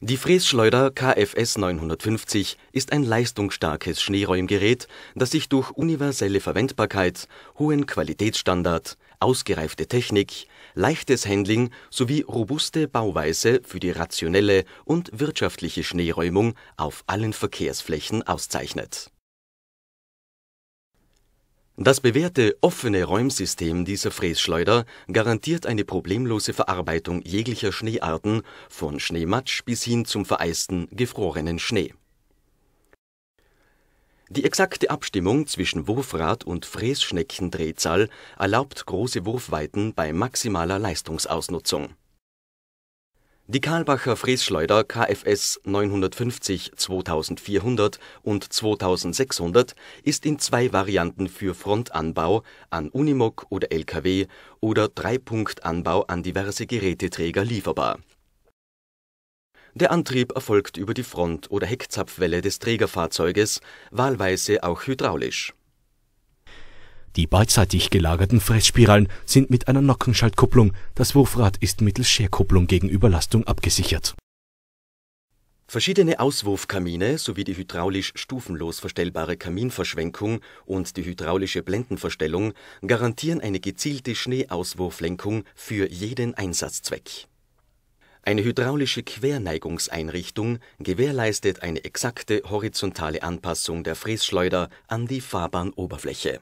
Die Frässchleuder KFS 950 ist ein leistungsstarkes Schneeräumgerät, das sich durch universelle Verwendbarkeit, hohen Qualitätsstandard, ausgereifte Technik, leichtes Handling sowie robuste Bauweise für die rationelle und wirtschaftliche Schneeräumung auf allen Verkehrsflächen auszeichnet. Das bewährte, offene Räumsystem dieser Frässchleuder garantiert eine problemlose Verarbeitung jeglicher Schneearten, von Schneematsch bis hin zum vereisten, gefrorenen Schnee. Die exakte Abstimmung zwischen Wurfrad und Frässchneckendrehzahl erlaubt große Wurfweiten bei maximaler Leistungsausnutzung. Die Kahlbacher Frässchleuder KFS 950, 2400 und 2600 ist in 2 Varianten für Frontanbau an Unimog oder LKW oder 3-Punkt-Anbau an diverse Geräteträger lieferbar. Der Antrieb erfolgt über die Front- oder Heckzapfwelle des Trägerfahrzeuges, wahlweise auch hydraulisch. Die beidseitig gelagerten Frässpiralen sind mit einer Nockenschaltkupplung, das Wurfrad ist mittels Scherkupplung gegen Überlastung abgesichert. Verschiedene Auswurfkamine sowie die hydraulisch stufenlos verstellbare Kaminverschwenkung und die hydraulische Blendenverstellung garantieren eine gezielte Schneeauswurflenkung für jeden Einsatzzweck. Eine hydraulische Querneigungseinrichtung gewährleistet eine exakte horizontale Anpassung der Frässchleuder an die Fahrbahnoberfläche.